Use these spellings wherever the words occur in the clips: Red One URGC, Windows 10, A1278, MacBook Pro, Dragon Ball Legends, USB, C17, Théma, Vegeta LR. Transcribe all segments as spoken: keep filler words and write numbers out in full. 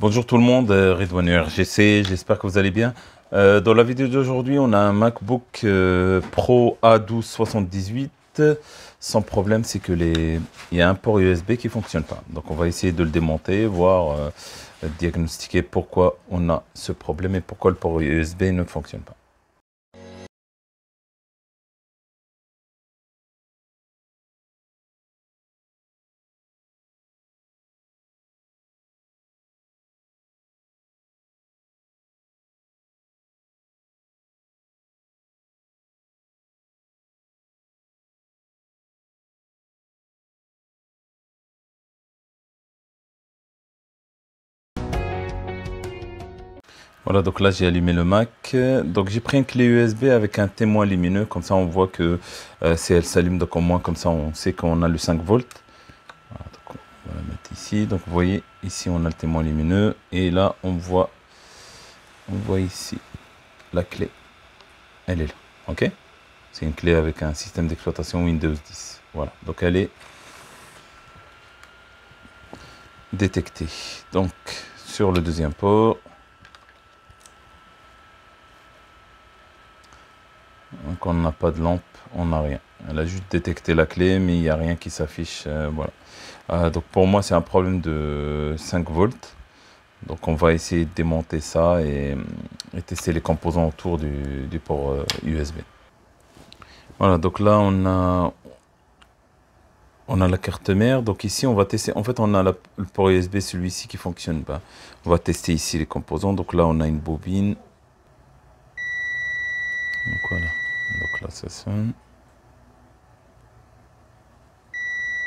Bonjour tout le monde, Red One U R G C, j'espère que vous allez bien. Euh, dans la vidéo d'aujourd'hui, on a un MacBook euh, Pro A douze soixante-dix-huit. Son problème, c'est que les... il y a un port U S B qui ne fonctionne pas. Donc on va essayer de le démonter, voir, euh, diagnostiquer pourquoi on a ce problème et pourquoi le port U S B ne fonctionne pas. Voilà, donc là j'ai allumé le Mac, donc j'ai pris une clé U S B avec un témoin lumineux, comme ça on voit que euh, si elle s'allume, donc au moins comme ça on sait qu'on a le cinq volts. Voilà, donc on va la mettre ici, donc vous voyez ici on a le témoin lumineux et là on voit, on voit ici la clé, elle est là, ok? C'est une clé avec un système d'exploitation Windows dix, voilà, donc elle est détectée. Donc sur le deuxième port, donc on n'a pas de lampe, on n'a rien. Elle a juste détecté la clé, mais il n'y a rien qui s'affiche. Euh, voilà. Euh, donc pour moi, c'est un problème de cinq volts. Donc on va essayer de démonter ça et, et tester les composants autour du, du port euh, U S B. Voilà, donc là, on a, on a la carte mère. Donc ici, on va tester. En fait, on a la, le port U S B, celui-ci, qui ne fonctionne pas. On va tester ici les composants. Donc là, on a une bobine. Donc voilà. Donc là ça sonne.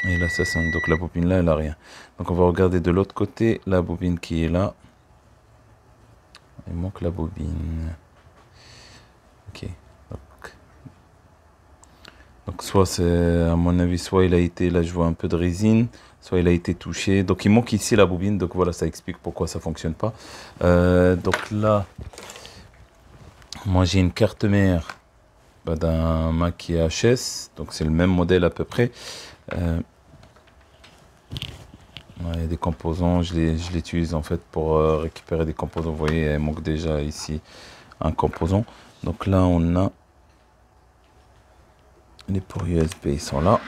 Et là ça sonne. Donc la bobine là elle a rien. Donc on va regarder de l'autre côté la bobine qui est là. Il manque la bobine. Ok. Donc, donc soit c'est à mon avis, soit il a été, là je vois un peu de résine, soit il a été touché. Donc il manque ici la bobine. Donc voilà, ça explique pourquoi ça fonctionne pas. Euh, donc là. Moi j'ai une carte mère bah, d'un Mac I H S, donc c'est le même modèle à peu près. Euh, il y a des composants, je les, je l'utilise en fait pour euh, récupérer des composants. Vous voyez, il manque déjà ici un composant. Donc là on a les ports U S B, ils sont là.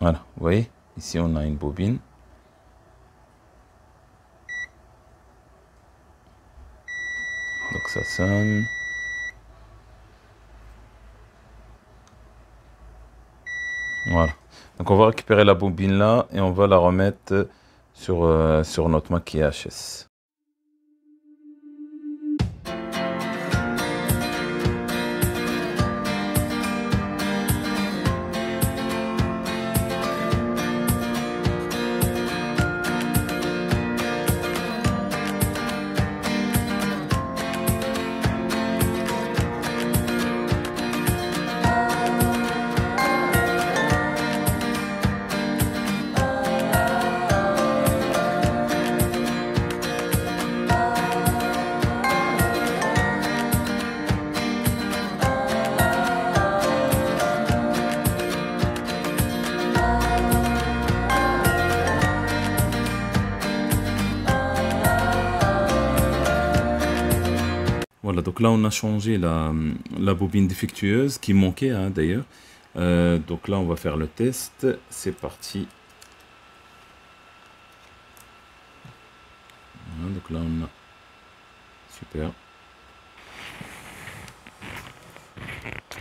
Voilà, vous voyez, ici on a une bobine. Donc ça sonne. Voilà. Donc on va récupérer la bobine là et on va la remettre sur, euh, sur notre Mac I H S. Voilà, donc là on a changé la, la bobine défectueuse qui manquait hein, d'ailleurs. Euh, donc là on va faire le test, c'est parti. Voilà, donc là on a... Super.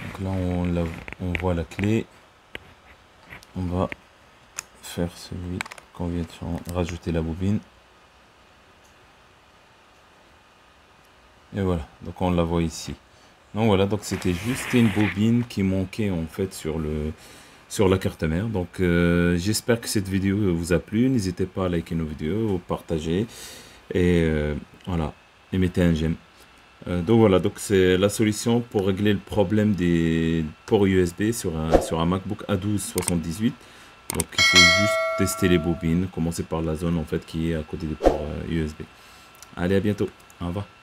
Donc là on, la, on voit la clé. On va faire celui qu'on vient de rajouter la bobine. Et voilà, donc on la voit ici. Donc voilà, donc c'était juste une bobine qui manquait en fait sur, le, sur la carte mère. Donc euh, j'espère que cette vidéo vous a plu. N'hésitez pas à liker nos vidéos, partager et euh, voilà, et mettez un j'aime. Euh, donc voilà, donc c'est la solution pour régler le problème des ports U S B sur un, sur un MacBook A douze soixante-dix-huit. Donc il faut juste tester les bobines, commencer par la zone en fait qui est à côté des ports U S B. Allez, à bientôt, au revoir.